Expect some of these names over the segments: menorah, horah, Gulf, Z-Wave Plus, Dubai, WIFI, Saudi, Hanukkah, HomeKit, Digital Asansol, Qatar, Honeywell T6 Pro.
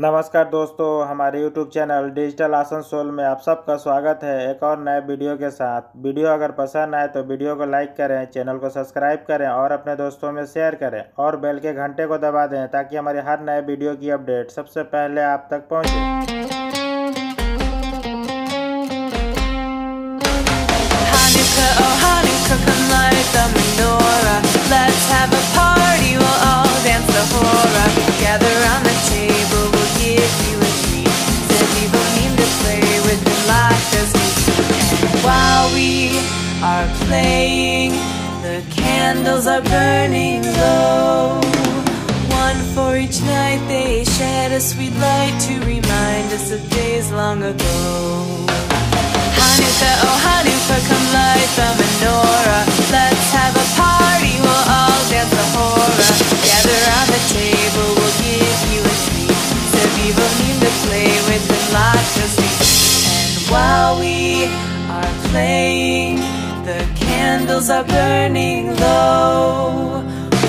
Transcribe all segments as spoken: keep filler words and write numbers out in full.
नमस्कार दोस्तों, हमारे यूट्यूब चैनल डिजिटल आसनसोल में आप सबका स्वागत है एक और नए वीडियो के साथ। वीडियो अगर पसंद आए तो वीडियो को लाइक करें, चैनल को सब्सक्राइब करें और अपने दोस्तों में शेयर करें और बेल के घंटे को दबा दें ताकि हमारे हर नए वीडियो की अपडेट सबसे पहले आप तक पहुँचे। While we are playing, the candles are burning low. One for each night, they shed a sweet light to remind us of days long ago. Hanukkah, oh Hanukkah, come light the menorah. Let's have a party, we'll all dance the horah. Gather on the table, we'll give you a treat. So people need to play with the lots of sweets. And while we are playing, the candles are burning low.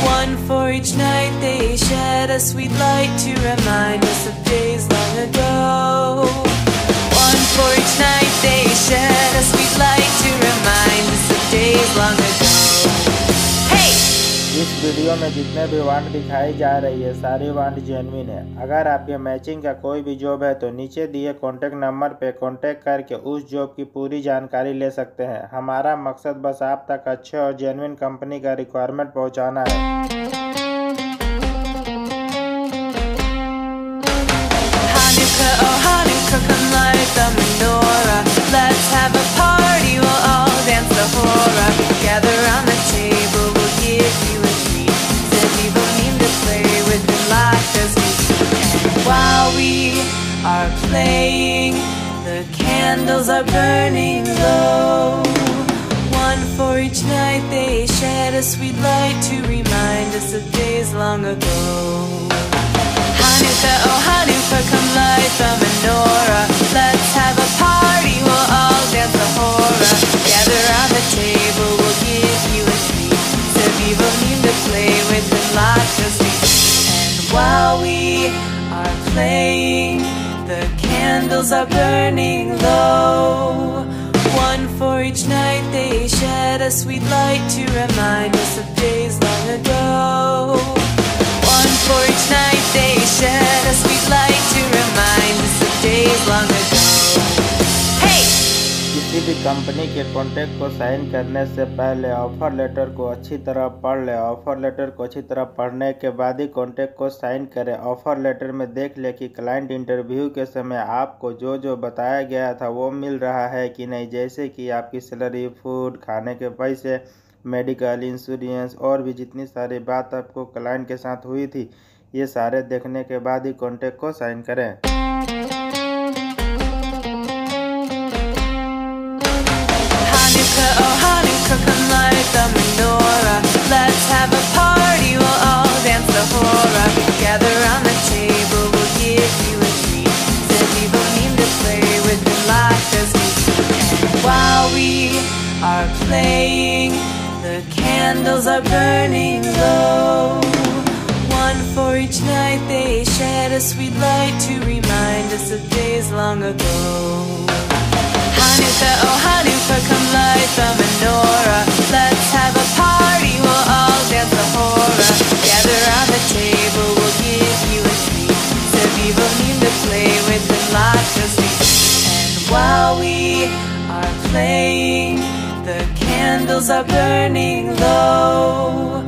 One for each night, they shed a sweet light to remind us of days long ago. One for each night, they shed a sweet light to remind us of days long ago. Hey! इस video में जितने भी वांड दिखाई जा रही है सारी वांड genuine है। अगर आपके मैचिंग का कोई भी जॉब है तो नीचे दिए कॉन्टैक्ट नंबर पे कॉन्टैक्ट करके उस जॉब की पूरी जानकारी ले सकते हैं। हमारा मकसद बस आप तक अच्छे और जेन्युइन कंपनी का रिक्वायरमेंट पहुंचाना है। Are playing, the candles are burning low. One for each night, they shed a sweet light to remind us of days long ago. Hanukkah, oh Hanukkah, come light the menorah. Let's have a party, we'll all dance the horah. Gather on the table, we'll give you a treat. So people need to play with the lots of sweets. And while we are playing, the candles are burning low. One for each night, they shed a sweet light to remind us of days long ago. One for each night, they shed a sweet light to remind us of days long ago. Hey! किसी भी company के contract को sign करने से पहले offer letter को अच्छी तरह पढ़ लें। ऑफर लेटर को अच्छी तरह पढ़ने के बाद ही कॉन्ट्रैक्ट को साइन करें। ऑफर लेटर में देख लें कि क्लाइंट इंटरव्यू के समय आपको जो जो बताया गया था वो मिल रहा है कि नहीं, जैसे कि आपकी सैलरी, फूड, खाने के पैसे, मेडिकल इंश्योरेंस और भी जितनी सारी बात आपको क्लाइंट के साथ हुई थी, ये सारे देखने के बाद ही कॉन्ट्रैक्ट को साइन करें। Are playing, the candles are burning low. One for each night, they shed a sweet light to remind us of days long ago. Hanukkah, oh Hanukkah, come light the menorah. Let's have a party, we'll all dance the horah. Gather on the table, we'll give you a treat. So people need to play with the lots of sweets. And while we are playing, the candles are burning low.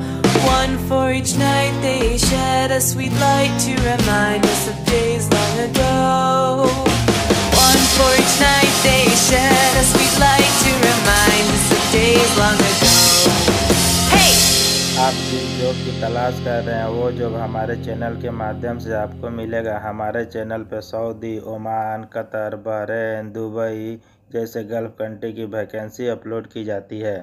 One for each night, they shed a sweet light to remind us of days long ago. One for each night, they shed a sweet light to remind us of days long ago. Hey! आप जिस job की तलाश कर रहे हैं वो job हमारे channel के माध्यम से आपको मिलेगा। हमारे चैनल पर Saudi, Oman, Qatar, Bahrain, Dubai जैसे गल्फ कंट्री की वैकेंसी अपलोड की जाती है।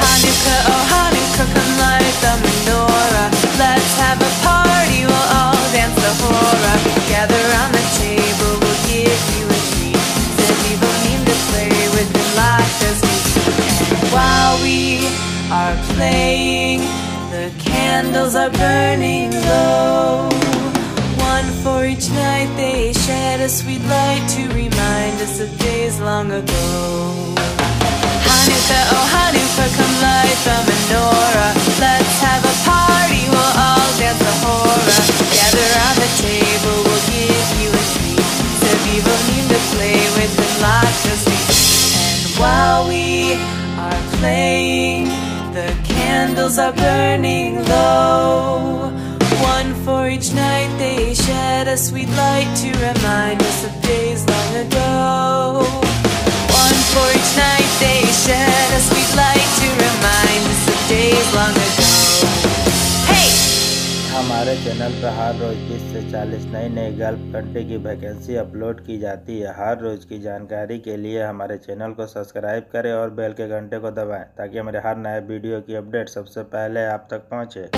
Hanukkah, oh Hanukkah, come light the menorah. Let's have a party, we'll all dance the horah. Gather on the table, we'll give you a treat. So people need to play with the lots of sweets. While we are playing, the candles are burning low. One for each night they shed a sweet light to remind us of days long ago. Hanukkah, oh Hanukkah, come light the menorah. Let's have a party, we'll all dance the Horah. Gather on the table, we'll give you a treat. So people need to play with the lots of sweets. And while we are playing, the candles are burning low. One for each night they shed a sweet light to remind us of days long ago. One for each night they shed a sweet light to remind us of days long ago. Hey! हमारे channel पर हर रोज तीस से चालीस नई नई gulf country की वैकेंसी अपलोड की जाती है। हर रोज की जानकारी के लिए हमारे चैनल को सब्सक्राइब करें और बेल के घंटे को दबाएं ताकि हमारे हर नए वीडियो की अपडेट सबसे पहले आप तक पहुंचे।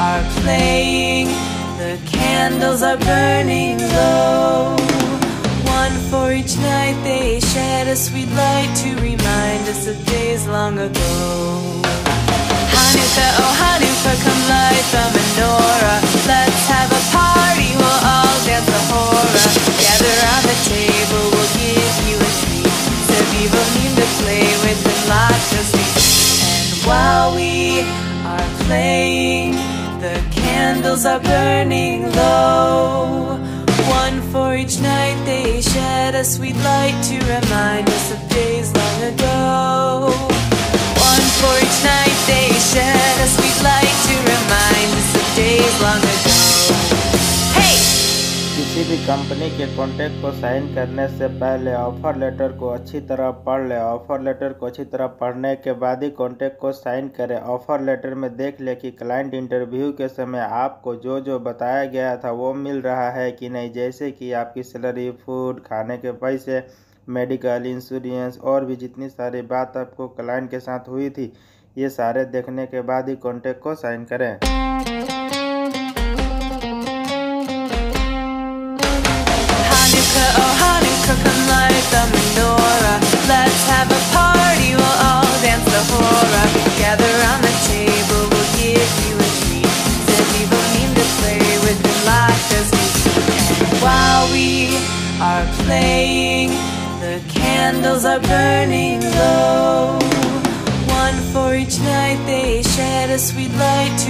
Are playing, the candles are burning low. One for each night they shed a sweet light to remind us of days long ago. Hanukkah, oh Hanukkah, come light the menorah. Let's have a party, we'll all dance the Horah. Gather on the table, we'll give you a treat. So people need to play with the lots of sweets. And while we are playing, the candles are burning low. One for each night they shed a sweet light to remind us of days long ago. One for each night they shed a sweet light to remind us of days long ago. Hey! किसी भी company के contract को sign करने से पहले offer letter को अच्छी तरह पढ़ लें। ऑफर लेटर को अच्छी तरह पढ़ने के बाद ही कॉन्ट्रैक्ट को साइन करें। ऑफर लेटर में देख लें कि क्लाइंट इंटरव्यू के समय आपको जो जो बताया गया था वो मिल रहा है कि नहीं, जैसे कि आपकी सैलरी, फूड, खाने के पैसे, मेडिकल इंश्योरेंस और भी जितनी सारी बात आपको क्लाइंट के साथ हुई थी, ये सारे देखने के बाद ही कॉन्ट्रैक्ट को साइन करें। Playing, the candles are burning low. One for each night they shed a sweet light to